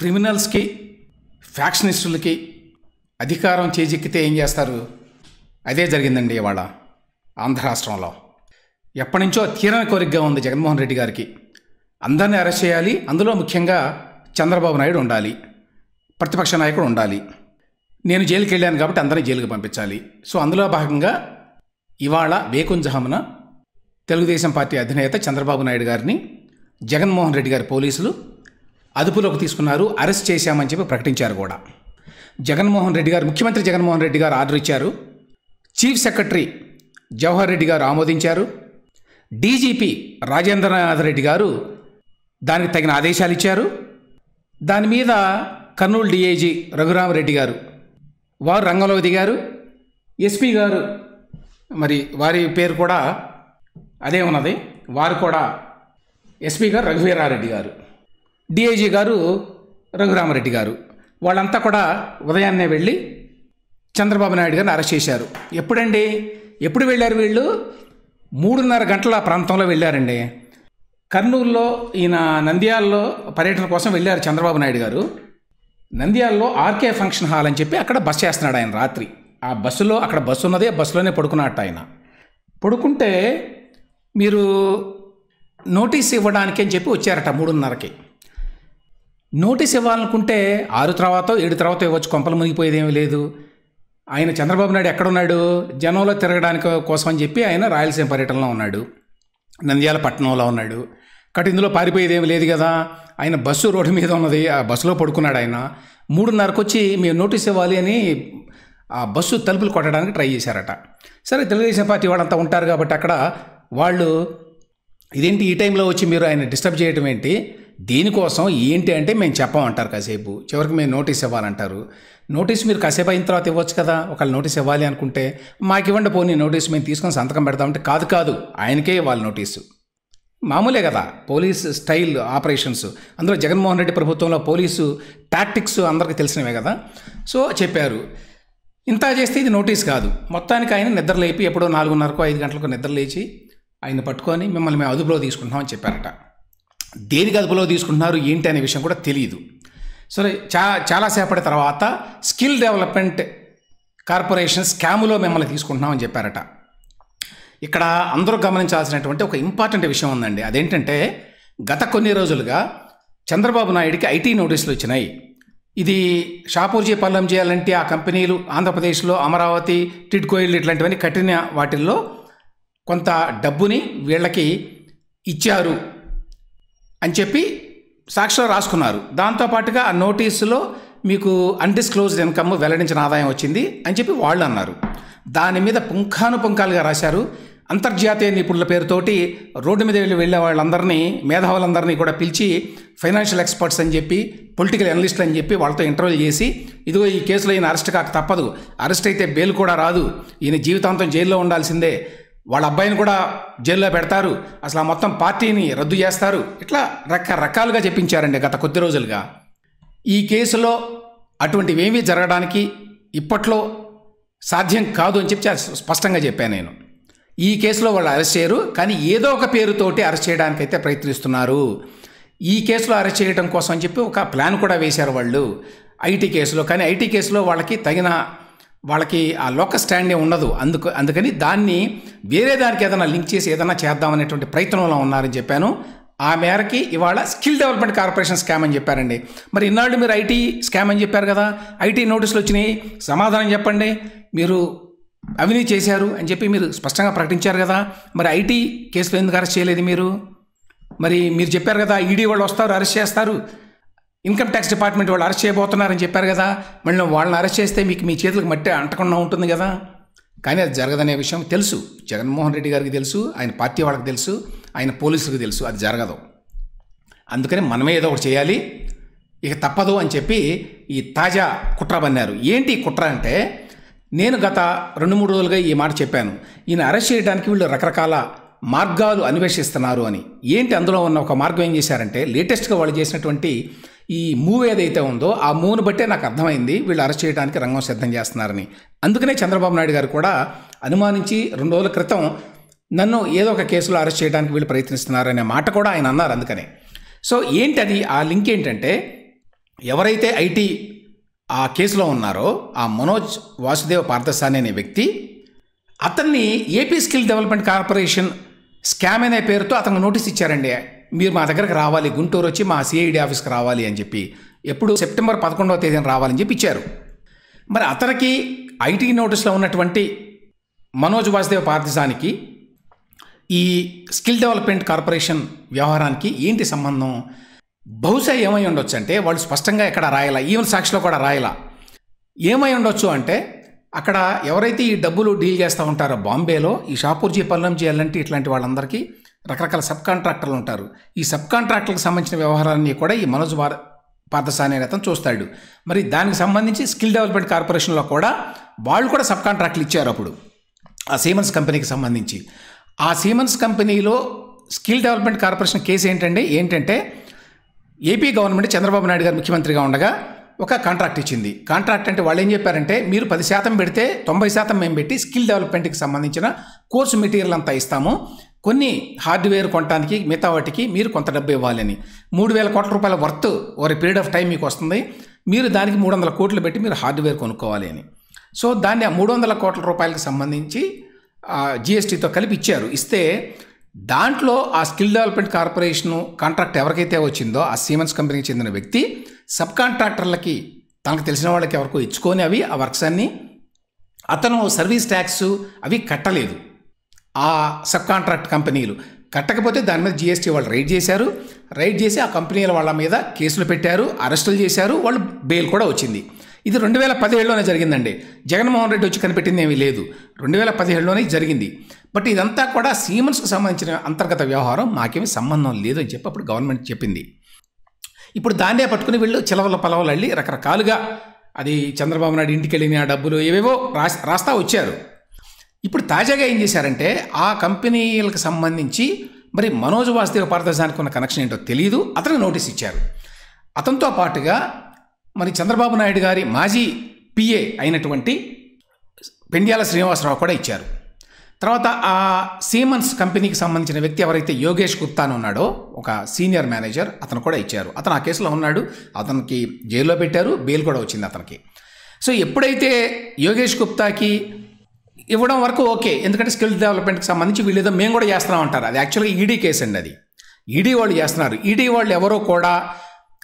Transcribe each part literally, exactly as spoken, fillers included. Criminals కి ఫ్యాక్షనిస్టులకి అధికారం చేజిక్కితే ఏం చేస్తారు? అదే జరిగిందండి ఇవాళ ఆంధ్ర రాష్ట్రంలో. ఎప్పటి నుంచో తీరని కోరికగా ఉంది జగన్మోహన్ రెడ్డి గారికి, అందరినీ అరెస్ట్ చేయాలి, అందులో ముఖ్యంగా చంద్రబాబు నాయుడు ఉండాలి, ప్రతిపక్ష నాయకుడు ఉండాలి, నేను జైలుకి వెళ్ళాను కాబట్టి అందరినీ జైలుకి పంపించాలి. సో అందులో భాగంగా ఇవాళ వేకుంజామున తెలుగుదేశం పార్టీ అధినేత చంద్రబాబు నాయుడు గారిని జగన్మోహన్ రెడ్డి గారి పోలీసులు అదుపులోకి తీసుకున్నారు, అరెస్ట్ చేశామని చెప్పి ప్రకటించారు కూడా. జగన్మోహన్ రెడ్డి గారు, ముఖ్యమంత్రి జగన్మోహన్ రెడ్డి గారు ఆర్డర్ ఇచ్చారు, చీఫ్ సెక్రటరీ జవహర్ రెడ్డి గారు ఆమోదించారు, డీజీపీ రాజేంద్రనాథ్ రెడ్డి గారు దానికి తగిన ఆదేశాలు ఇచ్చారు. దాని మీద కర్నూలు డీఐజీ రఘురామరెడ్డి గారు వారు రంగంలోకి దిగారు. ఎస్పీ గారు, మరి వారి పేరు కూడా అదే ఉన్నది, వారు కూడా ఎస్పీ గారు రఘువీరారెడ్డి గారు, డిఐజీ గారు రఘురామరెడ్డి గారు, వాళ్ళంతా కూడా ఉదయాన్నే వెళ్ళి చంద్రబాబు నాయుడు గారిని అరెస్ట్ చేశారు. ఎప్పుడండి, ఎప్పుడు వెళ్ళారు వీళ్ళు? మూడున్నర గంటల ప్రాంతంలో వెళ్ళారండి. కర్నూలులో ఈయన నంద్యాలలో పర్యటన కోసం వెళ్ళారు చంద్రబాబు నాయుడు గారు. నంద్యాలలో ఆర్కే ఫంక్షన్ హాల్ అని చెప్పి అక్కడ బస్ చేస్తున్నాడు ఆయన రాత్రి. ఆ బస్సులో, అక్కడ బస్సు ఉన్నది, ఆ బస్సులోనే పడుకున్నట్టు ఆయన. పడుకుంటే మీరు నోటీస్ ఇవ్వడానికి అని చెప్పి వచ్చారట మూడున్నరకి. నోటీస్ ఇవ్వాలనుకుంటే ఆరు తర్వాత ఏడు తర్వాత ఇవ్వచ్చు, కొంపలు మునిగిపోయేదేమీ లేదు. ఆయన చంద్రబాబు నాయుడు ఎక్కడున్నాడు? జనంలో తిరగడానికి కోసం అని చెప్పి ఆయన రాయలసీమ పర్యటనలో ఉన్నాడు, నంద్యాల పట్టణంలో ఉన్నాడు. కాబట్టి ఇందులో పారిపోయేదేమీ లేదు కదా. ఆయన బస్సు రోడ్డు మీద ఉన్నది, ఆ బస్సులో పడుకున్నాడు ఆయన. మూడున్నరకు వచ్చి మేము నోటీస్ ఇవ్వాలి అని ఆ బస్సు తలుపులు కొట్టడానికి ట్రై చేశారట. సరే, తెలుగుదేశం పార్టీ వాళ్ళంతా ఉంటారు కాబట్టి అక్కడ వాళ్ళు ఇదేంటి ఈ టైంలో వచ్చి మీరు ఆయన డిస్టర్బ్ చేయడం ఏంటి, దీనికోసం ఏంటి అంటే మేము చెప్పమంటారు, కాసేపు చివరికి మేము నోటీస్ ఇవ్వాలంటారు. నోటీస్ మీరు కాసేపు అయిన తర్వాత ఇవ్వచ్చు కదా, ఒకవేళ నోటీస్ ఇవ్వాలి అనుకుంటే. మాకు ఇవ్వండి పోనీ నోటీస్, మేము తీసుకొని సంతకం పెడతామంటే కాదు కాదు ఆయనకే ఇవ్వాలి నోటీసు. మామూలే కదా పోలీస్ స్టైల్ ఆపరేషన్స్, అందులో జగన్మోహన్ రెడ్డి ప్రభుత్వంలో పోలీసు టాక్టిక్స్ అందరికీ తెలిసినవే కదా. సో చెప్పారు, ఇంత చేస్తే ఇది నోటీస్ కాదు. మొత్తానికి ఆయన నిద్ర లేపి ఎప్పుడో నాలుగున్నరకు ఐదు గంటలకు నిద్ర లేచి ఆయన పట్టుకొని మిమ్మల్ని మేము అదుపులో తీసుకుంటున్నామని చెప్పారట. దేనికి అదుపులో తీసుకుంటున్నారు ఏంటి అనే విషయం కూడా తెలియదు. సరే, చా చాలాసేపటి తర్వాత స్కిల్ డెవలప్మెంట్ కార్పొరేషన్ స్కాములో మిమ్మల్ని తీసుకుంటున్నామని చెప్పారట. ఇక్కడ అందరూ గమనించాల్సినటువంటి ఒక ఇంపార్టెంట్ విషయం ఉందండి. అదేంటంటే గత కొన్ని రోజులుగా చంద్రబాబు నాయుడికి ఐటీ నోటీసులు వచ్చినాయి. ఇది షాపూర్జీ పల్లం చేయాలంటే ఆ కంపెనీలు ఆంధ్రప్రదేశ్లో అమరావతి, టిడ్కోయిల్ ఇట్లాంటివన్నీ కట్టిన వాటిల్లో కొంత డబ్బుని వీళ్ళకి ఇచ్చారు అని చెప్పి సాక్షిలో రాసుకున్నారు. దాంతోపాటుగా ఆ నోటీసులో మీకు అన్డిస్క్లోజ్డ్ ఇన్కమ్, వెల్లడించిన ఆదాయం వచ్చింది అని చెప్పి వాళ్ళు అన్నారు. దాని మీద పుంఖానుపుంఖాలుగా రాశారు. అంతర్జాతీయ నిపుణుల పేరుతోటి రోడ్డు మీద వెళ్ళి వెళ్ళే వాళ్ళందరినీ, మేధావులందరినీ కూడా పిలిచి ఫైనాన్షియల్ ఎక్స్పర్ట్స్ అని చెప్పి, పొలిటికల్ అనలిస్టులు అని చెప్పి వాళ్ళతో ఇంటర్వ్యూలు చేసి, ఇదిగో ఈ కేసులో ఈయన అరెస్ట్ కాక తప్పదు, అరెస్ట్ అయితే బెయిల్ కూడా రాదు, ఈయన జీవితాంతం జైల్లో ఉండాల్సిందే, వాళ్ళ అబ్బాయిని కూడా జైల్లో పెడతారు, అసలు ఆ మొత్తం పార్టీని రద్దు చేస్తారు, ఇట్లా రకరకాలుగా చెప్పించారండి గత కొద్ది రోజులుగా. ఈ కేసులో అటువంటివేమీ జరగడానికి ఇప్పట్లో సాధ్యం కాదు అని చెప్పి స్పష్టంగా చెప్పాను నేను. ఈ కేసులో వాళ్ళు అరెస్ట్ చేయరు, కానీ ఏదో ఒక పేరుతోటి అరెస్ట్ చేయడానికైతే ప్రయత్నిస్తున్నారు. ఈ కేసులో అరెస్ట్ చేయడం కోసం అని చెప్పి ఒక ప్లాన్ కూడా వేశారు వాళ్ళు ఐటీ కేసులో. కానీ ఐటీ కేసులో వాళ్ళకి తగిన, వాళ్ళకి ఆ లోకస్ స్టాండే ఉండదు, అందుకు అందుకని దాన్ని వేరే దానికి ఏదైనా లింక్ చేసి ఏదైనా చేద్దామనేటువంటి ప్రయత్నంలో ఉన్నారని చెప్పాను. ఆ మేరకి ఇవాళ స్కిల్ డెవలప్మెంట్ కార్పొరేషన్ స్కామ్ అని చెప్పారండి. మరి ఇన్నాళ్ళు మీరు ఐటీ స్కామ్ అని చెప్పారు కదా, ఐటీ నోటీసులు వచ్చినాయి, సమాధానం చెప్పండి, మీరు అవినీతి చేశారు అని చెప్పి మీరు స్పష్టంగా ప్రకటించారు కదా. మరి ఐటీ కేసులో ఎందుకు అరెస్ట్ చేయలేదు మీరు? మరి మీరు చెప్పారు కదా ఈడీ వాళ్ళు వస్తారు, అరెస్ట్ చేస్తారు, ఇన్కమ్ ట్యాక్స్ డిపార్ట్మెంట్ వాళ్ళు అరెస్ట్ చేయబోతున్నారని చెప్పారు కదా. మళ్ళీ వాళ్ళని అరెస్ట్ చేస్తే మీకు మీ చేతులకు మట్టి అంటకుండా ఉంటుంది కదా. కానీ అది జరగదనే విషయం తెలుసు, జగన్మోహన్ రెడ్డి గారికి తెలుసు, ఆయన పార్టీ వాళ్ళకి తెలుసు, ఆయన పోలీసులకు తెలుసు, అది జరగదు. అందుకని మనమే ఏదో ఒకటి చేయాలి, ఇక తప్పదు అని చెప్పి ఈ తాజా కుట్ర పన్నారు. ఏంటి ఈ కుట్ర అంటే, నేను గత రెండు మూడు రోజులుగా ఈ మాట చెప్పాను, ఈయన అరెస్ట్ చేయడానికి వీళ్ళు రకరకాల మార్గాలు అన్వేషిస్తున్నారు అని. ఏంటి అందులో ఉన్న ఒక మార్గం ఏం చేశారంటే, లేటెస్ట్గా వాళ్ళు చేసినటువంటి ఈ మూవ్ ఏదైతే ఉందో ఆ మూవ్ను బట్టే నాకు అర్థమైంది వీళ్ళు అరెస్ట్ చేయడానికి రంగం సిద్ధం చేస్తున్నారని. అందుకనే చంద్రబాబు నాయుడు గారు కూడా అనుమానించి రెండు రోజుల క్రితం నన్ను ఏదో ఒక కేసులో అరెస్ట్ చేయడానికి వీళ్ళు ప్రయత్నిస్తున్నారనే మాట కూడా ఆయన అన్నారు. అందుకనే సో ఏంటి అది, ఆ లింక్ ఏంటంటే ఎవరైతే ఐటీ ఆ కేసులో ఉన్నారో ఆ మనోజ్ వాసుదేవ్ పార్థసాని అనే వ్యక్తి అతన్ని AP skill development corporation scam అనే పేరుతో అతను నోటీస్ ఇచ్చారండి. మీరు మా దగ్గరికి రావాలి, గుంటూరు వచ్చి మా సిఐడి ఆఫీస్కి రావాలి అని చెప్పి ఎప్పుడు సెప్టెంబర్ పదకొండవ తేదీన రావాలని చెప్పి ఇచ్చారు. మరి అతనికి ఐటీ నోటీస్లో ఉన్నటువంటి మనోజ్ వాసుదేవ్ పార్థసానికి ఈ స్కిల్ డెవలప్మెంట్ కార్పొరేషన్ వ్యవహారానికి ఏంటి సంబంధం? బహుశా ఏమై ఉండొచ్చు అంటే వాళ్ళు స్పష్టంగా ఎక్కడ రాయలా, ఈవెన్ సాక్షిలో కూడా రాయలా. ఏమై ఉండొచ్చు అంటే అక్కడ ఎవరైతే ఈ డబ్బులు డీల్ చేస్తూ ఉంటారో బాంబేలో ఈ షాపూర్జీ పల్లం చేయాలంటే ఇట్లాంటి వాళ్ళందరికీ రకరకాల సబ్ కాంట్రాక్టర్లు ఉంటారు. ఈ సబ్ కాంట్రాక్టర్లకు సంబంధించిన వ్యవహారాన్ని కూడా ఈ మనోజ్ పార్థసాని అనే అతను చూస్తాడు. మరి దానికి సంబంధించి స్కిల్ డెవలప్మెంట్ కార్పొరేషన్లో కూడా వాళ్ళు కూడా సబ్ కాంట్రాక్ట్లు ఇచ్చారు అప్పుడు ఆ సీమెన్స్ కంపెనీకి సంబంధించి. ఆ సీమెన్స్ కంపెనీలో స్కిల్ డెవలప్మెంట్ కార్పొరేషన్ కేసు ఏంటండి ఏంటంటే ఏపీ గవర్నమెంట్ చంద్రబాబు నాయుడు గారు ముఖ్యమంత్రిగా ఉండగా ఒక కాంట్రాక్ట్ ఇచ్చింది. కాంట్రాక్ట్ అంటే వాళ్ళు ఏం చెప్పారంటే మీరు పది శాతం పెడితే తొంభై శాతం మేము పెట్టి స్కిల్ డెవలప్మెంట్కి సంబంధించిన కోర్సు మెటీరియల్ అంతా ఇస్తాము, కొన్ని హార్డ్వేర్ కొనడానికి మిగతా వాటికి మీరు కొంత డబ్బు ఇవ్వాలని. మూడు వేల కోట్ల రూపాయల worth over period of time మీకు వస్తుంది, మీరు దానికి మూడు వందల కోట్లు పెట్టి మీరు హార్డ్వేర్ కొనుక్కోవాలి అని. సో దాన్ని ఆ మూడు వందల కోట్ల రూపాయలకు సంబంధించి జిఎస్టీతో కలిపి ఇచ్చారు. ఇస్తే దాంట్లో ఆ స్కిల్ డెవలప్మెంట్ కార్పొరేషను కాంట్రాక్ట్ ఎవరికైతే వచ్చిందో ఆ సీమెన్స్ కంపెనీకి చెందిన వ్యక్తి సబ్ కాంట్రాక్టర్లకి తనకు తెలిసిన వాళ్ళకి ఎవరికో ఇచ్చుకొని అవి ఆ వర్క్స్ అన్నీ అతను సర్వీస్ ట్యాక్స్ అవి కట్టలేదు. ఆ సబ్ కాంట్రాక్ట్ కంపెనీలు కట్టకపోతే దాని మీద జిఎస్టీ వాళ్ళు రైడ్ చేశారు. రైడ్ చేసి ఆ కంపెనీల వాళ్ళ మీద కేసులు పెట్టారు, అరెస్టులు చేశారు, వాళ్ళు బెయిల్ కూడా వచ్చింది. ఇది రెండు వేల పదిహేడులోనే జరిగిందండి. జగన్మోహన్ రెడ్డి వచ్చి కనిపెట్టింది ఏమీ లేదు, రెండు వేల పదిహేడులోనే జరిగింది. బట్ ఇదంతా కూడా సీమెన్స్కు సంబంధించిన అంతర్గత వ్యవహారం, మాకేమీ సంబంధం లేదు అని చెప్పి అప్పుడు గవర్నమెంట్ చెప్పింది. ఇప్పుడు దాన్నే పట్టుకుని వీళ్ళు చిలవల పలవలు అల్లి రకరకాలుగా అది చంద్రబాబు నాయుడు ఇంటికి వెళ్ళిన డబ్బులు ఏవేవో రాస్ రాస్తా వచ్చారు. ఇప్పుడు తాజాగా ఏం చేశారంటే ఆ కంపెనీలకు సంబంధించి మరి మనోజ్ వాసుదేవ్ పార్థసానికి ఉన్న కనెక్షన్ ఏంటో తెలియదు, అతనికి నోటీస్ ఇచ్చారు. అతనితో పాటుగా మరి చంద్రబాబు నాయుడు గారి మాజీ పిఏ అయినటువంటి పెండ్యాల శ్రీనివాసరావు కూడా ఇచ్చారు. తర్వాత ఆ సీమెన్స్ కంపెనీకి సంబంధించిన వ్యక్తి ఎవరైతే యోగేష్ గుప్తా అని ఉన్నాడో ఒక సీనియర్ మేనేజర్ అతను కూడా ఇచ్చారు. అతను ఆ కేసులో ఉన్నాడు, అతనికి జైల్లో పెట్టారు, బెయిల్ కూడా వచ్చింది అతనికి. సో ఎప్పుడైతే యోగేష్ గుప్తాకి ఇవ్వడం వరకు ఓకే, ఎందుకంటే స్కిల్ డెవలప్మెంట్కి సంబంధించి వీళ్ళేదో మేము కూడా చేస్తున్నాం అంటారు. అది యాక్చువల్గా ఈడీ కేసు అండి, అది ఈడీ వాళ్ళు చేస్తున్నారు. ఈడీ వాళ్ళు ఎవరో కూడా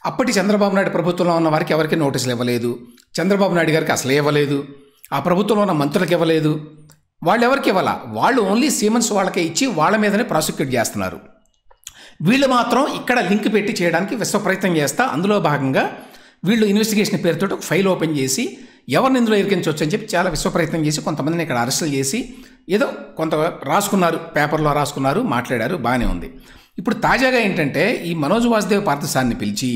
అప్పటి చంద్రబాబు నాయుడు ప్రభుత్వంలో ఉన్న వారికి ఎవరికి నోటీసులు ఇవ్వలేదు, చంద్రబాబు నాయుడు గారికి అసలే ఇవ్వలేదు, ఆ ప్రభుత్వంలో ఉన్న మంత్రులకు ఇవ్వలేదు, వాళ్ళు ఎవరికి ఇవ్వాలా, వాళ్ళు ఓన్లీ సీమెన్స్ వాళ్ళకే ఇచ్చి వాళ్ళ మీదనే ప్రాసిక్యూట్ చేస్తున్నారు. వీళ్ళు మాత్రం ఇక్కడ లింక్ పెట్టి చేయడానికి విశ్వ ప్రయత్నం చేస్తా అందులో భాగంగా వీళ్ళు ఇన్వెస్టిగేషన్ పేరుతో ఒక ఫైల్ ఓపెన్ చేసి ఎవరిని ఇందులో ఇరికించవచ్చు అని చెప్పి చాలా విశ్వ ప్రయత్నం చేసి కొంతమందిని ఇక్కడ అరెస్టులు చేసి ఏదో కొంత రాసుకున్నారు, పేపర్లో రాసుకున్నారు, మాట్లాడారు, బాగానే ఉంది. ఇప్పుడు తాజాగా ఏంటంటే ఈ మనోజ్ వాసుదేవ్ పార్థసాన్ని పిలిచి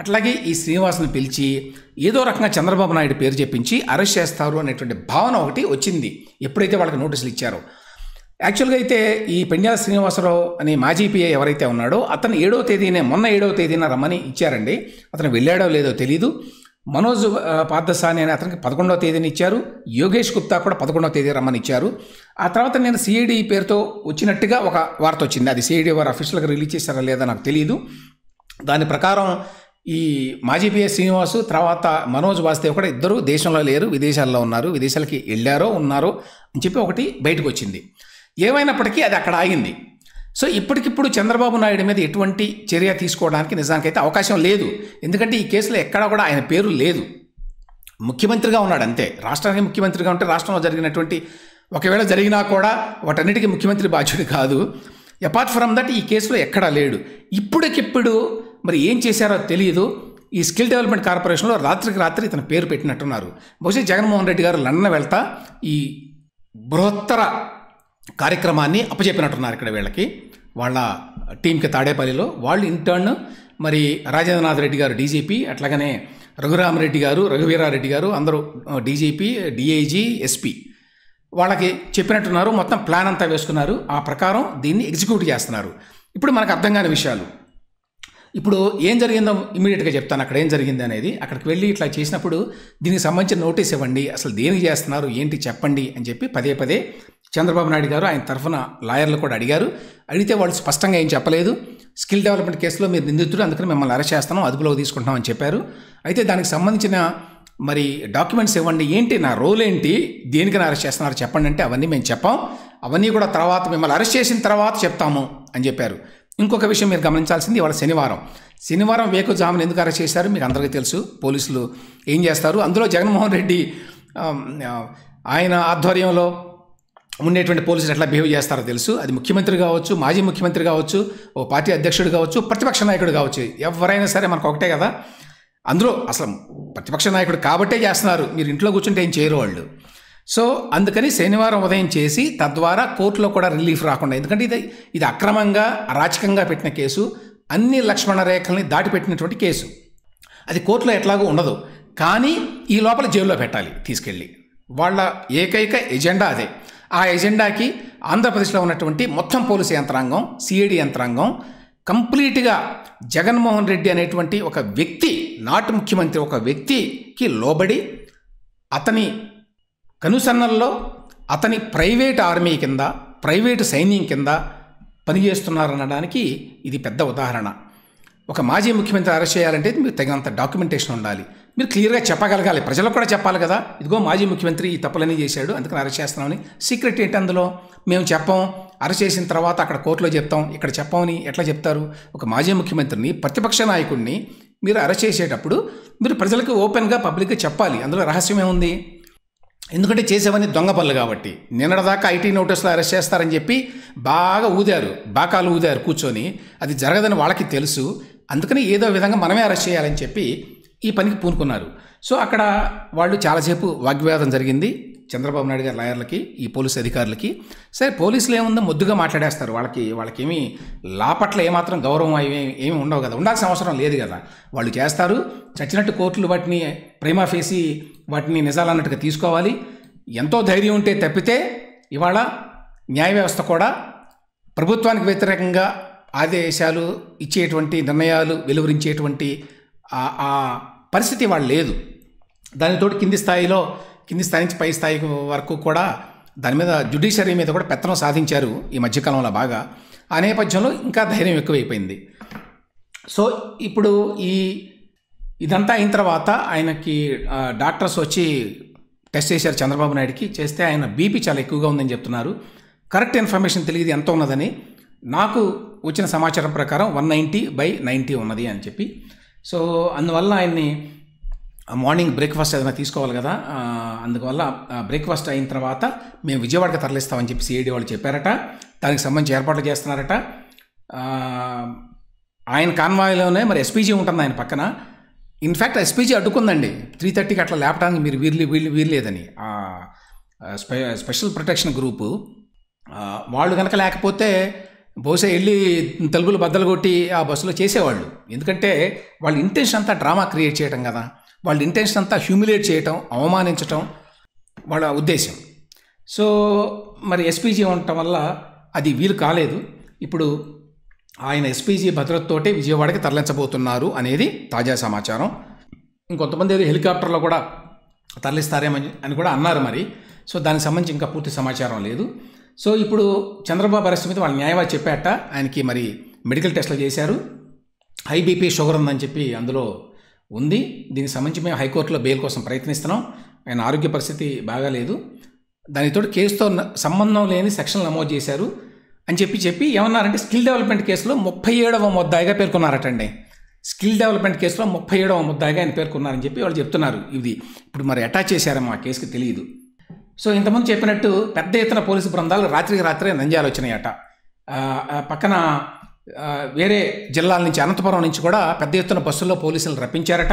అట్లాగే ఈ శ్రీనివాసుని పిలిచి ఏదో రకంగా చంద్రబాబు నాయుడు పేరు చెప్పించి అరెస్ట్ చేస్తారు అనేటువంటి భావన ఒకటి వచ్చింది ఎప్పుడైతే వాళ్ళకి నోటీసులు ఇచ్చారో. యాక్చువల్గా అయితే ఈ పెండ్యాల శ్రీనివాసరావు అనే మాజీ పిఏ ఎవరైతే ఉన్నాడో అతను ఏడవ తేదీనే మొన్న ఏడవ తేదీన రమ్మని ఇచ్చారండి. అతను వెళ్ళాడో లేదో తెలీదు. మనోజ్ పార్థసాని అనే అతనికి పదకొండవ తేదీని ఇచ్చారు, యోగేష్ గుప్తా కూడా పదకొండవ తేదీ రమ్మని ఇచ్చారు. ఆ తర్వాత నేను సిఐడి పేరుతో వచ్చినట్టుగా ఒక వార్త వచ్చింది, అది సిఐడి వారు అఫీషియల్గా రిలీజ్ చేశారా లేదా నాకు తెలియదు. దాని ప్రకారం ఈ మాజీ పిఎస్ శ్రీనివాసు తర్వాత మనోజ్ వాసుదేవ్ కూడా ఇద్దరు దేశంలో లేరు, విదేశాల్లో ఉన్నారు, విదేశాలకి వెళ్ళారో ఉన్నారో అని చెప్పి ఒకటి బయటకు వచ్చింది. ఏమైనప్పటికీ అది అక్కడ ఆగింది. సో ఇప్పటికిప్పుడు చంద్రబాబు నాయుడు మీద ఎటువంటి చర్య తీసుకోవడానికి నిజానికైతే అవకాశం లేదు, ఎందుకంటే ఈ కేసులో ఎక్కడా కూడా ఆయన పేరు లేదు. ముఖ్యమంత్రిగా ఉన్నాడు అంతే, రాష్ట్రానికి ముఖ్యమంత్రిగా ఉంటే రాష్ట్రంలో జరిగినటువంటి ఒకవేళ జరిగినా కూడా వాటన్నిటికీ ముఖ్యమంత్రి బాధ్యుడు కాదు. అపార్ట్ ఫ్రమ్ దట్ ఈ కేసులో ఎక్కడా లేడు. ఇప్పటికిప్పుడు మరి ఏం చేశారో తెలియదు. ఈ స్కిల్ డెవలప్మెంట్ కార్పొరేషన్లో రాత్రికి రాత్రి ఇతను పేరు పెట్టినట్టున్నారు. బహుశా జగన్మోహన్ రెడ్డి గారు లండన్ వెళ్తా ఈ బృహత్తర కార్యక్రమాన్ని అప్పచెప్పినట్టున్నారు ఇక్కడ వీళ్ళకి, వాళ్ళ టీంకి తాడేపల్లిలో. వాళ్ళు ఇంటర్న్ మరి రాజేంద్రనాథ్ రెడ్డి గారు డీజీపీ, అట్లాగనే రఘురామరెడ్డి గారు, రఘువీరారెడ్డి గారు అందరూ డీజీపీ, డిఐజీ, ఎస్పీ వాళ్ళకి చెప్పినట్టున్నారు. మొత్తం ప్లాన్ అంతా వేసుకున్నారు, ఆ ప్రకారం దీన్ని ఎగ్జిక్యూట్ చేస్తున్నారు. ఇప్పుడు మనకు అర్థం కాని విషయాలు ఇప్పుడు ఏం జరిగిందో ఇమీడియట్గా చెప్తాను, అక్కడ ఏం జరిగింది అనేది. అక్కడికి వెళ్ళి ఇట్లా చేసినప్పుడు దీనికి సంబంధించిన నోటీస్ ఇవ్వండి, అసలు దేనికి చేస్తున్నారు ఏంటి చెప్పండి అని చెప్పి పదే పదే చంద్రబాబు నాయుడు గారు ఆయన తరఫున లాయర్లు కూడా అడిగారు. అడిగితే వాళ్ళు స్పష్టంగా ఏం చెప్పలేదు. స్కిల్ డెవలప్‌మెంట్ కేసులో మీరు నిందితుడు అందుకని మిమ్మల్ని అరెస్ట్ చేస్తాను అదుపులోకి తీసుకుంటాం అని చెప్పారు. అయితే దానికి సంబంధించిన మరి డాక్యుమెంట్స్ ఇవ్వండి, ఏంటి నా రోల్ ఏంటి, దేనికని అరెస్ట్ చేస్తున్నారు చెప్పండి అంటే అవన్నీ మేము చెప్పాం, అవన్నీ కూడా తర్వాత మిమ్మల్ని అరెస్ట్ చేసిన తర్వాత చెప్తాము అని చెప్పారు. ఇంకొక విషయం మీరు గమనించాల్సింది, ఇవాళ శనివారం శనివారం వేకుజామున ఎందుకు అరెస్ట్ చేశారు మీకు అందరికీ తెలుసు. పోలీసులు ఏం చేస్తారు, అందులో జగన్మోహన్ రెడ్డి ఆయన ఆధ్వర్యంలో ఉండేటువంటి పోలీసులు ఎట్లా బిహేవ్ చేస్తారో తెలుసు. అది ముఖ్యమంత్రి కావచ్చు, మాజీ ముఖ్యమంత్రి కావచ్చు, ఓ పార్టీ అధ్యక్షుడు కావచ్చు, ప్రతిపక్ష నాయకుడు కావచ్చు, ఎవరైనా సరే మనకు ఒకటే కదా. అందులో అసలు ప్రతిపక్ష నాయకుడు కాబట్టే చేస్తున్నారు, మీరు ఇంట్లో కూర్చుంటే ఏం చేయరు వాళ్ళు. సో అందుకని శనివారం ఉదయం చేసి తద్వారా కోర్టులో కూడా రిలీఫ్ రాకుండా, ఎందుకంటే ఇది ఇది అక్రమంగా అరాచకంగా పెట్టిన కేసు, అన్ని లక్ష్మణ రేఖల్ని దాటిపెట్టినటువంటి కేసు, అది కోర్టులో ఎట్లాగో ఉండదు కానీ ఈ లోపల జైల్లో పెట్టాలి తీసుకెళ్ళి. వాళ్ళ ఏకైక ఎజెండా అదే. ఆ ఎజెండాకి ఆంధ్రప్రదేశ్లో ఉన్నటువంటి మొత్తం పోలీసు యంత్రాంగం, సిఐడి యంత్రాంగం కంప్లీట్గా జగన్మోహన్ రెడ్డి అనేటువంటి ఒక వ్యక్తి, నాటి ముఖ్యమంత్రి ఒక వ్యక్తికి లోబడి అతని కనుసన్నల్లో అతని ప్రైవేట్ ఆర్మీ కింద, ప్రైవేటు సైన్యం కింద పనిచేస్తున్నారనడానికి ఇది పెద్ద ఉదాహరణ. ఒక మాజీ ముఖ్యమంత్రి అరెస్ట్ చేయాలంటే మీరు తగినంత డాక్యుమెంటేషన్ ఉండాలి, మీరు క్లియర్గా చెప్పగలగాలి, ప్రజలకు కూడా చెప్పాలి కదా, ఇదిగో మాజీ ముఖ్యమంత్రి ఈ తప్పులన్నీ చేశాడు అందుకని అరెస్ట్ చేస్తున్నామని. సీక్రెట్ ఏంటి అందులో, మేము చెప్పాం, అరెస్ట్ చేసిన తర్వాత అక్కడ కోర్టులో చెప్తాం, ఇక్కడ చెప్పామని ఎట్లా చెప్తారు. ఒక మాజీ ముఖ్యమంత్రిని, ప్రతిపక్ష నాయకుడిని మీరు అరెస్ట్ చేసేటప్పుడు మీరు ప్రజలకు ఓపెన్గా పబ్లిక్గా చెప్పాలి, అందులో రహస్యం ఏముంది. ఎందుకంటే చేసేవన్నీ దొంగ పనులు కాబట్టి. నిన్నటిదాకా ఐటీ నోటీసులు అరెస్ట్ చేస్తారని చెప్పి బాగా ఊదారు, బాకాలు ఊదారు కూర్చొని, అది జరగదని వాళ్ళకి తెలుసు, అందుకని ఏదో విధంగా మనమే అరెస్ట్ చేయాలని చెప్పి ఈ పనికి పూనుకున్నారు. సో అక్కడ వాళ్ళు చాలాసేపు వాగ్వివాదం జరిగింది చంద్రబాబు నాయుడు గారి లాయర్లకి, ఈ పోలీసు అధికారులకి. సరే పోలీసులు ఏముందో ముద్దుగా మాట్లాడేస్తారు, వాళ్ళకి వాళ్ళకేమీ లా పట్ల ఏమాత్రం గౌరవం అవి ఏమి ఉండవు కదా, ఉండాల్సిన అవసరం లేదు కదా, వాళ్ళు చేస్తారు చచ్చినట్టు. కోర్టులు వాటిని ప్రైమా ఫేసి వాటిని నిజాలన్నట్టుగా తీసుకోవాలి, ఎంతో ధైర్యం ఉంటే తప్పితే. ఇవాళ న్యాయ వ్యవస్థ కూడా ప్రభుత్వానికి వ్యతిరేకంగా ఆదేశాలు ఇచ్చేటువంటి నిర్ణయాలు వెలువరించేటువంటి ఆ పరిస్థితి వాళ్ళు లేదు. దానితోటి కింది స్థాయిలో, కింది స్థాయి నుంచి పై స్థాయి వరకు కూడా దాని మీద జ్యుడిషియరీ మీద కూడా పెత్తనం సాధించారు ఈ మధ్యకాలంలో బాగా. ఆ నేపథ్యంలో ఇంకా ధైర్యం ఎక్కువైపోయింది. సో ఇప్పుడు ఈ ఇదంతా అయిన తర్వాత ఆయనకి డాక్టర్స్ వచ్చి టెస్ట్ చేశారు చంద్రబాబు నాయుడుకి, చేస్తే ఆయన బీపీ చాలా ఎక్కువగా ఉందని చెప్తున్నారు. కరెక్ట్ ఇన్ఫర్మేషన్ తెలియదు ఎంత ఉన్నదని, నాకు వచ్చిన సమాచారం ప్రకారం వన్ నైంటీ బై నైంటీ ఉన్నది అని చెప్పి. సో అందువల్ల ఆయన్ని మార్నింగ్ బ్రేక్ఫాస్ట్ ఏదైనా తీసుకోవాలి కదా, అందువల్ల బ్రేక్ఫాస్ట్ అయిన తర్వాత మేము విజయవాడకి తరలిస్తామని చెప్పి సిఐడి వాళ్ళు చెప్పారట. దానికి సంబంధించి ఏర్పాట్లు చేస్తున్నారట. ఆయన కాన్వాయ్లోనే మరి ఎస్పీజీ ఉంటుంది ఆయన పక్కన. ఇన్ఫ్యాక్ట్ ఎస్పీజీ అడ్డుకుందండి, త్రీ థర్టీకి అట్లా లేపడానికి మీరు వీర్లే వీళ్ళు వీర్లేదని స్పె స్పెషల్ ప్రొటెక్షన్ గ్రూపు వాళ్ళు కనుక లేకపోతే బహుశా వెళ్ళి తలుపులు బద్దలు కొట్టి ఆ బస్సులో చేసేవాళ్ళు. ఎందుకంటే వాళ్ళ ఇంటెన్షన్ అంతా డ్రామా క్రియేట్ చేయడం కదా, వాళ్ళ ఇంటెన్షన్ అంతా హ్యూమిలేట్ చేయటం, అవమానించటం వాళ్ళ ఉద్దేశం. సో మరి ఎస్పీజీ ఉండటం వల్ల అది వీలు కాలేదు. ఇప్పుడు ఆయన ఎస్పీజీ భద్రతతోటే విజయవాడకి తరలించబోతున్నారు అనేది తాజా సమాచారం. ఇంకొంతమంది ఏదో హెలికాప్టర్లో కూడా తరలిస్తారేమని అని కూడా అన్నారు మరి. సో దానికి సంబంధించి ఇంకా పూర్తి సమాచారం లేదు. సో ఇప్పుడు చంద్రబాబు అరెస్ట్ మీద వాళ్ళ న్యాయవాది చెప్పాట, ఆయనకి మరి మెడికల్ టెస్ట్లు చేశారు, హై బీపీ షుగర్ ఉందని చెప్పి అందులో ఉంది, దీనికి సంబంధించి మేము హైకోర్టులో బెయిల్ కోసం ప్రయత్నిస్తున్నాం, ఆయన ఆరోగ్య పరిస్థితి బాగాలేదు, దానితో కేసుతో సంబంధం లేని సెక్షన్లు నమోదు చేశారు అని చెప్పి చెప్పి ఏమన్నారంటే స్కిల్ డెవలప్మెంట్ కేసులో ముప్పై ఏడవ ముద్దాయిగా పేర్కొన్నారటండి. స్కిల్ డెవలప్మెంట్ కేసులో ముప్పై ఏడవ ముద్దాయిగా ఆయన పేర్కొన్నారని చెప్పి వాళ్ళు చెప్తున్నారు. ఇది ఇప్పుడు మరి అటాచ్ చేశారేమో ఆ కేసుకి తెలియదు. సో ఇంతకుముందు చెప్పినట్టు పెద్ద ఎత్తున పోలీసు బృందాలు రాత్రికి రాత్రే నంద్యాలు వచ్చినాయట. పక్కన వేరే జిల్లాల నుంచి, అనంతపురం నుంచి కూడా పెద్ద ఎత్తున బస్సుల్లో పోలీసులు రప్పించారట.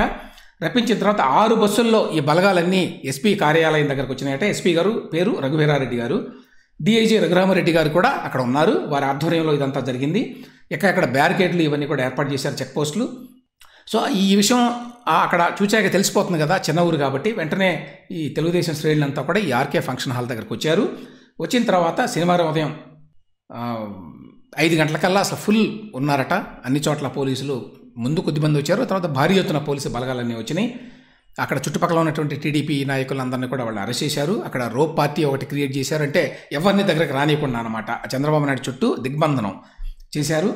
రప్పించిన తర్వాత ఆరు బస్సుల్లో ఈ బలగాలన్నీ ఎస్పీ కార్యాలయం దగ్గరకు వచ్చినాయట. ఎస్పీ గారు పేరు రఘువీరారెడ్డి గారు, డిఐజీ రఘురామరెడ్డి గారు కూడా అక్కడ ఉన్నారు, వారి ఆధ్వర్యంలో ఇదంతా జరిగింది. ఎక్కడెక్కడ బ్యారికేడ్లు ఇవన్నీ కూడా ఏర్పాటు చేశారు, చెక్ పోస్టులు. సో ఈ విషయం అక్కడ చూచాక తెలిసిపోతుంది కదా, చిన్న ఊరు కాబట్టి. వెంటనే ఈ తెలుగుదేశం శ్రేణులంతా కూడా ఈ ఆర్కే ఫంక్షన్ హాల్ దగ్గరకు వచ్చారు. వచ్చిన తర్వాత శనివారం ఉదయం ఐదు గంటలకల్లా అసలు ఫుల్ ఉన్నారట అన్ని చోట్ల పోలీసులు. ముందు కొద్దిమంది వచ్చారు, తర్వాత భారీ ఎత్తున పోలీసు బలగాలన్నీ వచ్చినాయి. అక్కడ చుట్టుపక్కల ఉన్నటువంటి టీడీపీ నాయకులందరినీ కూడా వాళ్ళు అరెస్ట్ చేశారు. అక్కడ రోప్ పార్టీ ఒకటి క్రియేట్ చేశారు, అంటే ఎవరిని దగ్గరకు రానియకుండా అనమాట. చంద్రబాబు నాయుడు చుట్టూ దిగ్బంధనం చేశారు.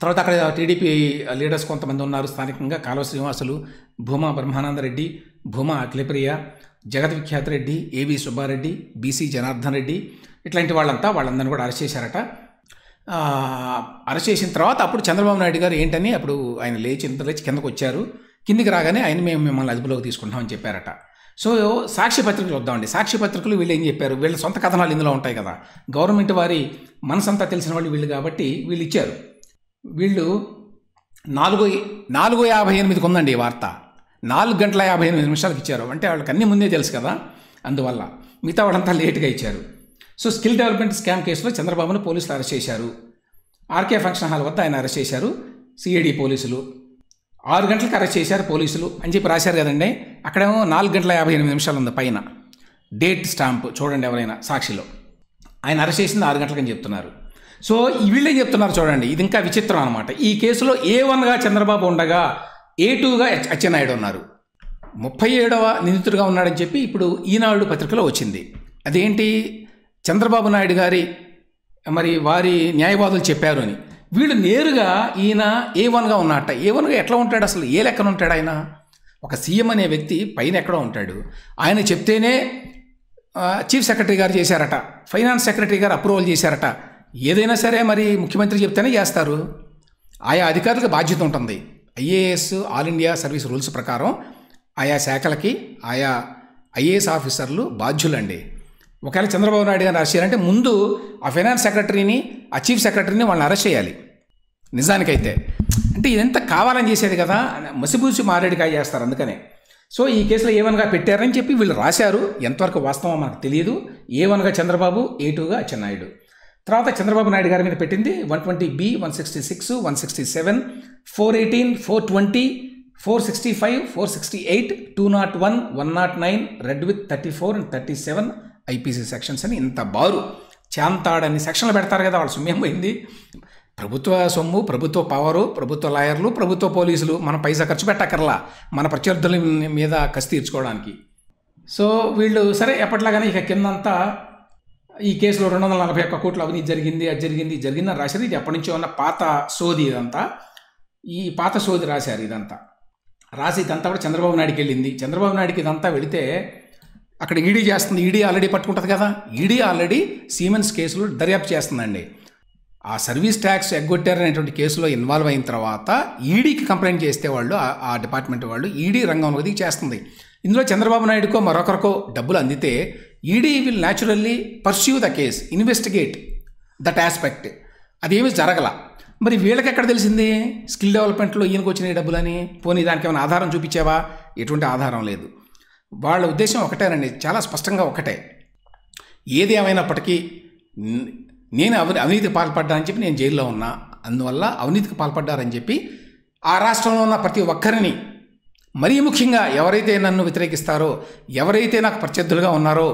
తర్వాత అక్కడ టీడీపీ లీడర్స్ కొంతమంది ఉన్నారు స్థానికంగా, కాలువ శ్రీనివాసులు, భూమా బ్రహ్మానంద రెడ్డి, భూమా అఖిలప్రియ, జగత్ విఖ్యాత్ రెడ్డి, ఏవి సుబ్బారెడ్డి, బీసీ జనార్దన్ రెడ్డి, ఇట్లాంటి వాళ్ళంతా వాళ్ళందరినీ కూడా అరెస్ట్ చేశారట. అరెస్ట్ చేసిన తర్వాత అప్పుడు చంద్రబాబు నాయుడు గారు ఏంటని అప్పుడు ఆయన లేచి లేచి కిందకు వచ్చారు. కిందికి రాగానే ఆయన మేము మిమ్మల్ని అదుపులోకి తీసుకుంటామని చెప్పారట. సో సాక్షి పత్రికలు చూద్దామండి. సాక్షి పత్రికలు వీళ్ళు ఏం చెప్పారు, వీళ్ళ సొంత కథనాలు ఇందులో ఉంటాయి కదా, గవర్నమెంట్ వారి మనసంతా తెలిసిన వాళ్ళు వీళ్ళు కాబట్టి వీళ్ళు ఇచ్చారు. వీళ్ళు నాలుగు నాలుగు యాభై ఎనిమిదికి ఉందండి ఈ వార్త, నాలుగు గంటల యాభై ఎనిమిది నిమిషాలకు ఇచ్చారు. అంటే వాళ్ళకి అన్నీ ముందే తెలుసు కదా, అందువల్ల మిగతా వాళ్ళంతా లేట్గా ఇచ్చారు. సో స్కిల్ డెవలప్మెంట్ స్కామ్ కేసులో చంద్రబాబును పోలీసులు అరెస్ట్ చేశారు. ఆర్కే ఫంక్షన్ హాల్ వద్ద ఆయన అరెస్ట్ చేశారు సిఐడి పోలీసులు. ఆరు గంటలకు అరెస్ట్ చేశారు పోలీసులు అని చెప్పి రాశారు కదండి, అక్కడేమో నాలుగు గంటల యాభై ఎనిమిది నిమిషాలు ఉంది పైన డేట్ స్టాంప్ చూడండి ఎవరైనా సాక్షిలో. ఆయన అరెస్ట్ చేసింది ఆరు గంటలకని చెప్తున్నారు. సో వీళ్ళే చెప్తున్నారు చూడండి, ఇది ఇంకా విచిత్రం అనమాట. ఈ కేసులో ఏ వన్గా చంద్రబాబు ఉండగా ఏ టూగా అచ్చెన్నాయుడు ఉన్నారు, ముప్పై ఏడవ నిందితుడిగా ఉన్నాడని చెప్పి ఇప్పుడు ఈనాడు పత్రికలో వచ్చింది. అదేంటి చంద్రబాబు నాయుడు గారి మరి వారి న్యాయవాదులు చెప్పారు అని. వీళ్ళు నేరుగా ఈయన ఏ వన్గా ఉన్నట్ట. ఏ వన్గా ఎట్లా ఉంటాడు అసలు, ఏ లెక్కన ఉంటాడు ఆయన? ఒక సీఎం అనే వ్యక్తి పైన ఎక్కడో ఉంటాడు, ఆయన చెప్తేనే చీఫ్ సెక్రటరీ గారు చేశారట, ఫైనాన్స్ సెక్రటరీ గారు అప్రూవల్ చేశారట. ఏదైనా సరే మరి ముఖ్యమంత్రి చెప్తేనే చేస్తారు, ఆయా అధికారులకు బాధ్యత ఉంటుంది. IAS all India service rules ప్రకారం ఆయా శాఖలకి ఆయా ఐఏఎస్ ఆఫీసర్లు బాధ్యులండి. ఒకవేళ చంద్రబాబు నాయుడు గారిని అరెస్ట్ చేయాలంటే ముందు ఆ ఫైనాన్స్ సెక్రటరీని ఆ చీఫ్ సెక్రటరీని వాళ్ళని అరెస్ట్ చేయాలి నిజానికైతే. అంటే ఇదంతా కావాలని చేసేది కదా, మసిబూసి మారేడుకాయ చేస్తారు అందుకనే. సో ఈ కేసులో ఏవన్గా పెట్టారని చెప్పి వీళ్ళు రాశారు. ఎంతవరకు వాస్తవం మనకు తెలియదు. ఏవన్గా చంద్రబాబు, ఏ టూగా అచ్చెన్నాయుడు. తర్వాత చంద్రబాబు నాయుడు గారి మీద పెట్టింది one twenty B, one sixty six, one sixty seven, four eighteen, four twenty, four sixty five, four sixty eight, two not one, one not nine, read with thirty four and thirty seven IPC sections అని ఇంత బారు చాంతాడని సెక్షన్లు పెడతారు కదా. వాళ్ళ సొమ్ము పోయింది, ప్రభుత్వ సొమ్ము, ప్రభుత్వ పవరు, ప్రభుత్వ లాయర్లు, ప్రభుత్వ పోలీసులు, మనం పైసా ఖర్చు పెట్టక్కర్లా మన ప్రత్యర్థుల మీద కసి తీర్చుకోవడానికి. సో వీళ్ళు సరే ఎప్పట్లాగానే ఇక కిందంతా ఈ కేసులో రెండు వందల నలభై ఒక్క కోట్లు అవినీతి జరిగింది, అది జరిగింది, ఇది జరిగిందని రాశారు. ఇది ఎప్పటి నుంచో ఉన్న పాత సోది, ఇదంతా ఈ పాత సోది రాశారు. ఇదంతా రాసి ఇదంతా కూడా చంద్రబాబు నాయుడుకి వెళ్ళింది. చంద్రబాబు నాయుడుకి ఇదంతా వెళితే అక్కడ ఈడీ చేస్తుంది, ఈడీ ఆల్రెడీ పట్టుకుంటుంది కదా. ఈడీ ఆల్రెడీ సీమెన్స్ కేసులు దర్యాప్తు చేస్తుందండి. ఆ సర్వీస్ ట్యాక్స్ ఎగ్గొట్టారనేటువంటి కేసులో ఇన్వాల్వ్ అయిన తర్వాత ఈడీకి కంప్లైంట్ చేస్తే వాళ్ళు ఆ డిపార్ట్మెంట్ వాళ్ళు ఈడీ రంగంలో దిగి చేస్తుంది. ఇందులో చంద్రబాబు నాయుడుకో మరొకరికో డబ్బులు అందితే ED will naturally pursue the case, investigate that aspect. అదేమి జరగల. మరి వీళ్ళకి ఎక్కడ తెలిసింది స్కిల్ డెవలప్మెంట్లో ఈయనకు వచ్చిన డబ్బులని? పోనీ దానికి ఏమైనా ఆధారం చూపించావా? ఎటువంటి ఆధారం లేదు. వాళ్ళ ఉద్దేశం ఒకటేనండి, చాలా స్పష్టంగా ఒకటే. ఏది ఏమైనప్పటికీ నేను అవి అవినీతికి పాల్పడ్డానని చెప్పి నేను జైల్లో ఉన్నా, అందువల్ల అవినీతికి పాల్పడ్డారని చెప్పి ఆ రాష్ట్రంలో ఉన్న ప్రతి ఒక్కరిని, మరీ ముఖ్యంగా ఎవరైతే నన్ను వ్యతిరేకిస్తారో, ఎవరైతే నాకు ప్రత్యర్థులుగా ఉన్నారో,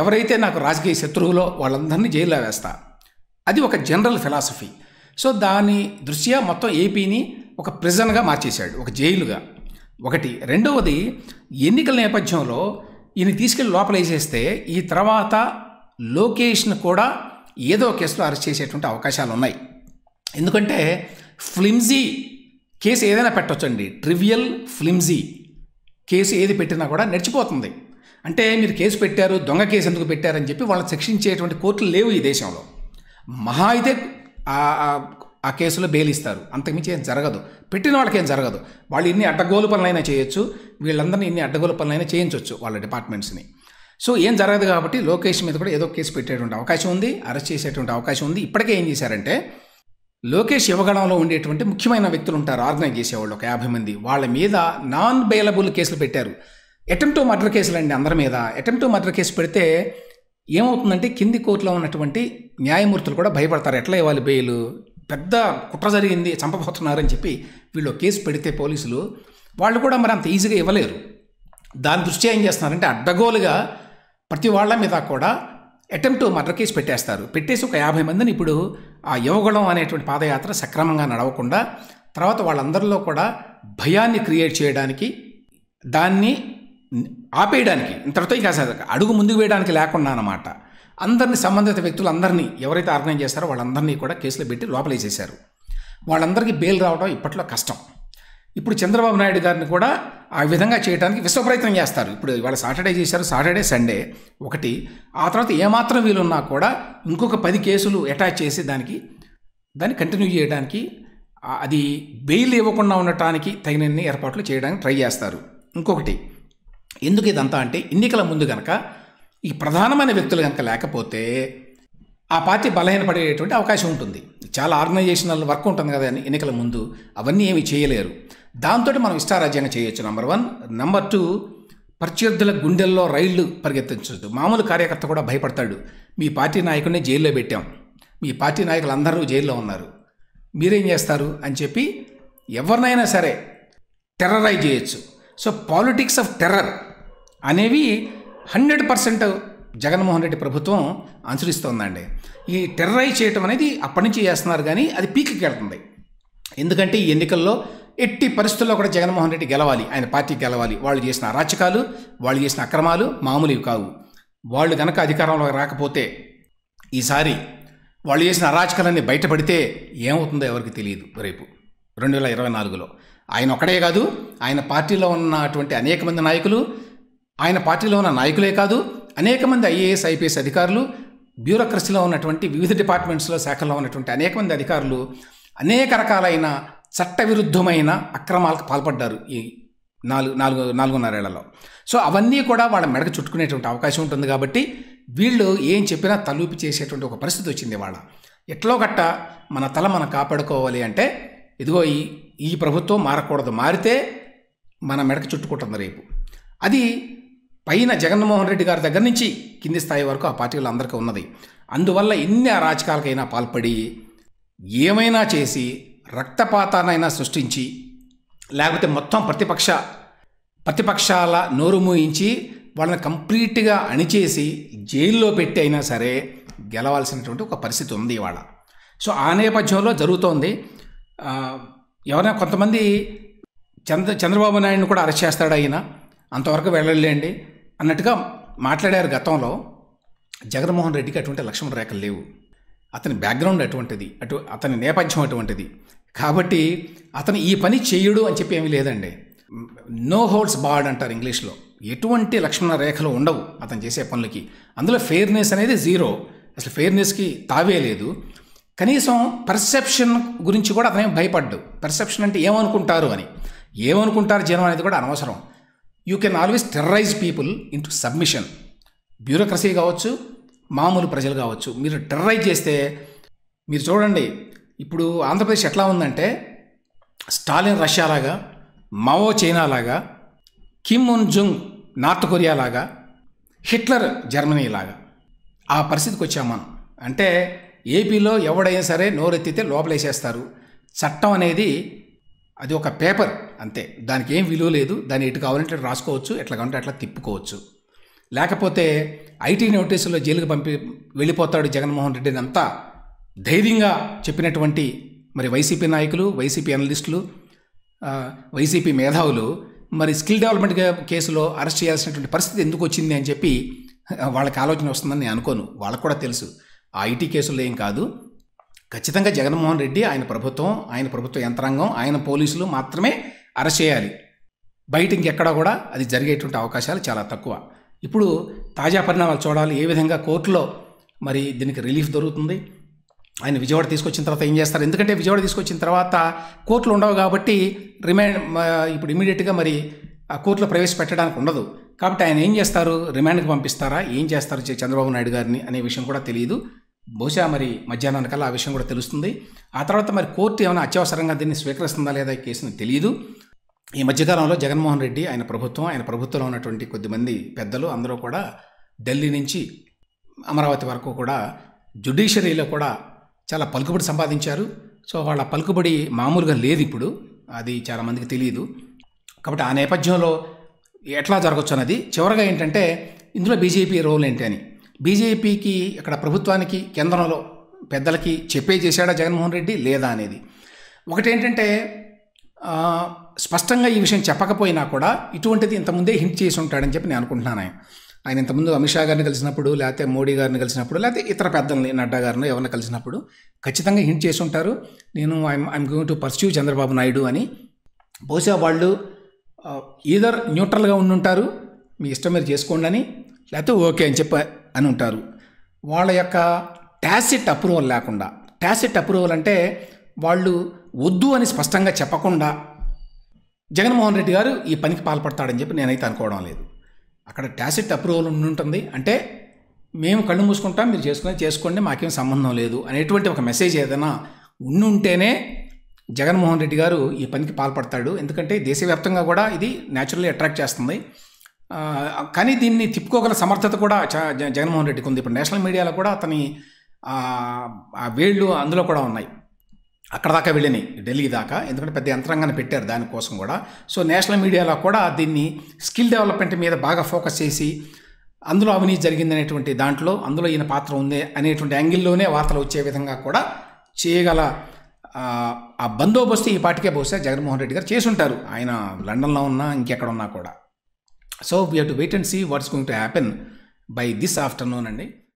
ఎవరైతే నాకు రాజకీయ శత్రువులో, వాళ్ళందరినీ జైల్లో వేస్తా. అది ఒక జనరల్ ఫిలాసఫీ. సో దాని దృష్ట్యా మొత్తం ఏపీని ఒక ప్రిజన్గా మార్చేశాడు, ఒక జైలుగా. ఒకటి. రెండవది, ఎన్నికల నేపథ్యంలో ఈయన తీసుకెళ్లి లోపల వేసేస్తే ఈ తర్వాత లోకేష్ను కూడా ఏదో కేసులో అరెస్ట్ చేసేటువంటి అవకాశాలు ఉన్నాయి. ఎందుకంటే ఫ్లిమ్జీ కేసు ఏదైనా పెట్టొచ్చండి, ట్రివియల్ ఫ్లిమ్జీ కేసు ఏది పెట్టినా కూడా నడిచిపోతుంది. అంటే మీరు కేసు పెట్టారు, దొంగ కేసు ఎందుకు పెట్టారని చెప్పి వాళ్ళని శిక్షించేటువంటి కోర్టులు లేవు ఈ దేశంలో. మహా అయితే ఆ కేసులో బెయిల్ ఇస్తారు, అంతకుమించి ఏం జరగదు. పెట్టిన వాళ్ళకి ఏం జరగదు. వాళ్ళు ఇన్ని అడ్డగోలు పనులైనా చేయొచ్చు, వీళ్ళందరినీ ఇన్ని అడ్డగోలు పనులైనా చేయించవచ్చు వాళ్ళ డిపార్ట్మెంట్స్ని. సో ఏం జరగదు కాబట్టి లోకేష్ మీద కూడా ఏదో కేసు పెట్టేటువంటి అవకాశం ఉంది, అరెస్ట్ చేసేటువంటి అవకాశం ఉంది. ఇప్పటికే ఏం చేశారంటే లోకేష్ యువగణంలో ఉండేటువంటి ముఖ్యమైన వ్యక్తులు ఉంటారు, ఆర్గనైజ్ చేసేవాళ్ళు ఒక యాభై మంది, వాళ్ళ మీద నాన్ బెయిలబుల్ కేసులు పెట్టారు. అటెంప్ట్ టు మర్డర్ కేసులు అండి అందరి మీద. అటెంప్ట్ టు మర్డర్ కేసు పెడితే ఏమవుతుందంటే కింది కోర్టులో ఉన్నటువంటి న్యాయమూర్తులు కూడా భయపడతారు, ఎట్లా ఇవ్వాలి బెయిలు, పెద్ద కుట్ర జరిగింది, చంపబోతున్నారని చెప్పి వీళ్ళు కేసు పెడితే పోలీసులు వాళ్ళు కూడా మరి అంత ఈజీగా ఇవ్వలేరు. దాని దృష్ట్యా ఏం చేస్తున్నారంటే అడ్డగోలుగా ప్రతి వాళ్ళ మీద కూడా అటెంప్ట్ మర్డర్ కేసు పెట్టేస్తారు. పెట్టేసి ఒక యాభై మందిని ఇప్పుడు ఆ యువగళం అనేటువంటి పాదయాత్ర సక్రమంగా నడవకుండా, తర్వాత వాళ్ళందరిలో కూడా భయాన్ని క్రియేట్ చేయడానికి, దాన్ని ఆపేయడానికి, ఇంతటితో ఇక అడుగు ముందుకు వేయడానికి లేకుండా అన్నమాట అందరినీ, సంబంధిత వ్యక్తులందరినీ, ఎవరైతే ఆర్గనైజ్ చేస్తారో వాళ్ళందరినీ కూడా కేసులో పెట్టి లోపలేసేశారు. వాళ్ళందరికీ బెయిల్ రావడం ఇప్పట్లో కష్టం. ఇప్పుడు చంద్రబాబు నాయుడు గారిని కూడా ఆ విధంగా చేయడానికి విశ్వ ప్రయత్నం చేస్తారు. ఇప్పుడు వాళ్ళు సాటర్డే చేశారు, సాటర్డే సండే ఒకటి, ఆ తర్వాత ఏమాత్రం వీలున్నా కూడా ఇంకొక పది కేసులు అటాచ్ చేసి దానికి దాన్ని కంటిన్యూ చేయడానికి, అది బెయిల్ ఇవ్వకుండా ఉండటానికి తగినన్ని ఏర్పాట్లు చేయడానికి ట్రై చేస్తారు. ఇంకొకటి ఎందుకు ఇదంతా అంటే, ఎన్నికల ముందు కనుక ఈ ప్రధానమైన వ్యక్తులు కనుక లేకపోతే ఆ పార్టీ బలహీనపడేటువంటి అవకాశం ఉంటుంది. చాలా ఆర్గనైజేషనల్ వర్క్ ఉంటుంది కదా ఎన్నికల ముందు, అవన్నీ ఏమి చేయలేరు. దాంతో మనం ఇష్టారాజ్యంగా చేయొచ్చు నంబర్ వన్. నెంబర్ టూ, ప్రత్యర్థుల గుండెల్లో రైళ్లు పరిగెత్తించవచ్చు. మామూలు కార్యకర్త కూడా భయపడతాడు, మీ పార్టీ నాయకుడిని జైల్లో పెట్టాం, మీ పార్టీ నాయకులు అందరూ జైల్లో ఉన్నారు, మీరేం చేస్తారు అని చెప్పి ఎవరినైనా సరే టెర్రరైజ్ చేయొచ్చు. సో పాలిటిక్స్ ఆఫ్ టెర్రర్ అనేవి హండ్రెడ్ పర్సెంట్ జగన్మోహన్ రెడ్డి ప్రభుత్వం అనుసరిస్తోందండి. ఈ టెర్రరైజ్ చేయటం అనేది అప్పటి నుంచి చేస్తున్నారు, కానీ అది పీక్కి వెళ్తుంది. ఎందుకంటే ఈ ఎన్నికల్లో ఎట్టి పరిస్థితుల్లో కూడా జగన్మోహన్ రెడ్డి గెలవాలి, ఆయన పార్టీ గెలవాలి. వాళ్ళు చేసిన అరాచకాలు, వాళ్ళు చేసిన అక్రమాలు మామూలువి కావు. వాళ్ళు కనుక అధికారంలో రాకపోతే, ఈసారి వాళ్ళు చేసిన అరాచకాలన్నీ బయటపడితే ఏమవుతుందో ఎవరికి తెలియదు. రేపు రెండు వేల ఇరవై నాలుగులో ఆయన ఒక్కడే కాదు, ఆయన పార్టీలో ఉన్నటువంటి అనేక మంది నాయకులు, ఆయన పార్టీలో ఉన్న నాయకులే కాదు, అనేక మంది ఐఏఎస్ ఐపీఎస్ అధికారులు, బ్యూరోక్రసీలో ఉన్నటువంటి వివిధ డిపార్ట్మెంట్స్లో శాఖల్లో ఉన్నటువంటి అనేక మంది అధికారులు అనేక రకాలైన చట్టవిరుద్ధమైన అక్రమాలకు పాల్పడ్డారు ఈ నాలుగు నాలుగు నాలుగున్నరేళ్లలో. సో అవన్నీ కూడా వాళ్ళ మెడకు చుట్టుకునేటువంటి అవకాశం ఉంటుంది. కాబట్టి వీళ్ళు ఏం చెప్పినా తలూపి చేసేటువంటి ఒక పరిస్థితి వచ్చింది. వాళ్ళ ఎట్లో గట్ట మన తల మనం కాపాడుకోవాలి అంటే, ఇదిగో ఈ ఈ ప్రభుత్వం మారకూడదు, మారితే మన మెడకు చుట్టుకుంటుంది రేపు. అది పైన జగన్మోహన్ రెడ్డి గారి దగ్గర నుంచి కింది స్థాయి వరకు ఆ పార్టీలు అందరికీ ఉన్నది. అందువల్ల ఎన్ని అరాచకాలకైనా పాల్పడి, ఏమైనా చేసి, రక్తపాతానైనా సృష్టించి, లేకపోతే మొత్తం ప్రతిపక్ష ప్రతిపక్షాల నోరు మూయించి వాళ్ళని కంప్లీట్గా అణిచేసి జైల్లో పెట్టి అయినా సరే గెలవాల్సినటువంటి ఒక పరిస్థితి ఉంది ఇవాళ. సో ఆ నేపథ్యంలో జరుగుతోంది. ఎవరైనా కొంతమంది చంద్ర చంద్రబాబు నాయుడుని కూడా అరెస్ట్ చేస్తాడు, అయినా అంతవరకు వెళ్ళలేండి అన్నట్టుగా మాట్లాడారు గతంలో. జగన్మోహన్ రెడ్డికి అటువంటి లక్షణ రేఖలు లేవు, అతని బ్యాక్గ్రౌండ్ అటువంటిది, అటు అతని నేపథ్యం అటువంటిది. కాబట్టి అతను ఈ పని చేయడు అని చెప్పి ఏమీ లేదండి. నో హోల్డ్స్ బార్డ్ అంటారు ఇంగ్లీష్లో. ఎటువంటి లక్షణ రేఖలు ఉండవు అతను చేసే పనులకి. అందులో ఫెయిర్నెస్ అనేది జీరో, అసలు ఫెయిర్నెస్కి తావే లేదు. కనీసం పర్సెప్షన్ గురించి కూడా అతనేం భయపడ్డు. పర్సెప్షన్ అంటే ఏమనుకుంటారు అని, ఏమనుకుంటారు జనం అనేది కూడా అనవసరం. You can always terrorize people into submission. Bureaucracy కావచ్చు, మామూలు ప్రజలు కావచ్చు, మీరు టెర్రరైజ్ చేస్తే, మీరు చూడండి ఇప్పుడు ఆంధ్రప్రదేశ్ ఎట్లా ఉందంటే, స్టాలిన్ రష్యా లాగా, మావో చైనా లాగా, Kim Un Jung North Korea లాగా, హిట్లర్ జర్మనీ లాగా ఆ పరిస్థితికి వచ్చాం మనం. అంటే ఏపీలో ఎవడైనా సరే నోరెత్తితే లోపలేసేస్తారు. చట్టం అనేది అది ఒక పేపర్ అంతే, దానికి ఏం విలువ లేదు. దాన్ని ఎటు కావాలంటే రాసుకోవచ్చు, ఎట్లా కావాలంటే అట్లా తిప్పుకోవచ్చు. లేకపోతే ఐటీ నోటీసులో జైలుకి పంపి వెళ్ళిపోతాడు జగన్మోహన్ రెడ్డిని అంతా ధైర్యంగా చెప్పినటువంటి మరి వైసీపీ నాయకులు, వైసీపీ అనలిస్టులు, వైసీపీ మేధావులు మరి స్కిల్ డెవలప్మెంట్ కేసులో అరెస్ట్ చేయాల్సినటువంటి పరిస్థితి ఎందుకు వచ్చింది అని చెప్పి వాళ్ళకి ఆలోచన వస్తుందని నేను అనుకోను. వాళ్ళకు కూడా తెలుసు ఆ ఐటీ కేసుల్లో ఏం కాదు. ఖచ్చితంగా జగన్మోహన్ రెడ్డి, ఆయన ప్రభుత్వం, ఆయన ప్రభుత్వ యంత్రాంగం, ఆయన పోలీసులు మాత్రమే అరెస్ట్ చేయాలి. బయట ఇంకెక్కడా కూడా అది జరిగేటువంటి అవకాశాలు చాలా తక్కువ. ఇప్పుడు తాజా పరిణామాలు చూడాలి, ఏ విధంగా కోర్టులో మరి దీనికి రిలీఫ్ దొరుకుతుంది. ఆయన విజయవాడ తీసుకొచ్చిన తర్వాత ఏం చేస్తారు? ఎందుకంటే విజయవాడ తీసుకొచ్చిన తర్వాత కోర్టులు ఉండవు కాబట్టి రిమాండ్ ఇప్పుడు ఇమీడియట్గా మరి ఆ కోర్టులో ప్రవేశపెట్టడానికి ఉండదు. కాబట్టి ఆయన ఏం చేస్తారు? రిమాండ్కి పంపిస్తారా? ఏం చేస్తారు చంద్రబాబు నాయుడు గారిని అనే విషయం కూడా తెలియదు. బహుశా మరి మధ్యాహ్నానికల్లా ఆ విషయం కూడా తెలుస్తుంది. ఆ తర్వాత మరి కోర్టు ఏమైనా అత్యవసరంగా దీన్ని స్వీకరిస్తుందా లేదా ఈ కేసుని తెలియదు. ఈ మధ్యకాలంలో జగన్మోహన్ రెడ్డి, ఆయన ప్రభుత్వం, ఆయన ప్రభుత్వంలో ఉన్నటువంటి కొద్దిమంది పెద్దలు అందరూ కూడా ఢిల్లీ నుంచి అమరావతి వరకు కూడా జ్యుడిషియరీలో కూడా చాలా పలుకుబడి సంపాదించారు. సో వాళ్ళ పలుకుబడి మామూలుగా లేదు ఇప్పుడు, అది చాలామందికి తెలియదు. కాబట్టి ఆ నేపథ్యంలో ఎట్లా జరగచ్చు అన్నది. చివరగా ఏంటంటే ఇందులో బీజేపీ రోల్ ఏంటి అని, బీజేపీకి ఇక్కడ ప్రభుత్వానికి కేంద్రంలో పెద్దలకి చెప్పే చేశాడా జగన్మోహన్ రెడ్డి లేదా అనేది ఒకటేంటంటే, స్పష్టంగా ఈ విషయం చెప్పకపోయినా కూడా ఇటువంటిది ఇంతకుముందే హింట్ చేసి ఉంటాడని చెప్పి నేను అనుకుంటున్నాను. ఆయన ఇంతకుముందు అమిత్ షా గారిని కలిసినప్పుడు లేకపోతే మోడీ గారిని కలిసినప్పుడు లేకపోతే ఇతర పెద్దల్ని నడ్డా గారిని ఎవరిని కలిసినప్పుడు ఖచ్చితంగా హింట్ చేసి ఉంటారు, నేను I'm I'm going to pursue Chandrababu Naidu అని. బహుశా వాళ్ళు ఈధర్ న్యూట్రల్గా ఉండుంటారు, మీ ఇష్టం మీరు చేసుకోండి అని, లేకపోతే ఓకే అని చెప్పి అని ఉంటారు. వాళ్ళ యొక్క టాసిట్ అప్రూవల్ లేకుండా, టాసిట్ అప్రూవల్ అంటే వాళ్ళు వద్దు అని స్పష్టంగా చెప్పకుండా జగన్మోహన్ రెడ్డి గారు ఈ పనికి పాల్పడతాడని చెప్పి నేనైతే అనుకోవడం లేదు. అక్కడ టాసిట్ అప్రూవల్ ఉంటుంది అంటే మేము కళ్ళు మూసుకుంటాం, మీరు చేసుకునే చేసుకోండి, మాకేం సంబంధం లేదు అనేటువంటి ఒక మెసేజ్ ఏదైనా ఉండుంటేనే జగన్మోహన్ రెడ్డి గారు ఈ పనికి పాల్పడతాడు. ఎందుకంటే దేశవ్యాప్తంగా కూడా ఇది న్యాచురల్లీ అట్రాక్ట్ చేస్తుంది. కానీ దీన్ని తిప్పుకోగల సమర్థత కూడా జగన్మోహన్ రెడ్డికి ఉంది. ఇప్పుడు నేషనల్ మీడియాలో కూడా అతని వేళ్ళు అందులో కూడా ఉన్నాయి, అక్కడ దాకా వెళ్ళినాయి ఢిల్లీ దాకా, ఎందుకంటే పెద్ద యంత్రాంగాన్ని పెట్టారు దానికోసం కూడా. సో నేషనల్ మీడియాలో కూడా దీన్ని స్కిల్ డెవలప్మెంట్ మీద బాగా ఫోకస్ చేసి అందులో అవినీతి జరిగింది అనేటువంటి దాంట్లో అందులో ఈయన పాత్ర ఉంది అనేటువంటి యాంగిల్లోనే వార్తలు వచ్చే విధంగా కూడా చేయగల ఆ బందోబస్తు ఈ పాటికే బహుశా జగన్మోహన్ రెడ్డి గారు చేసి ఉంటారు, ఆయన లండన్లో ఉన్నా ఇంకెక్కడ ఉన్నా కూడా. So we have to wait and see what's going to happen by this afternoon అండి.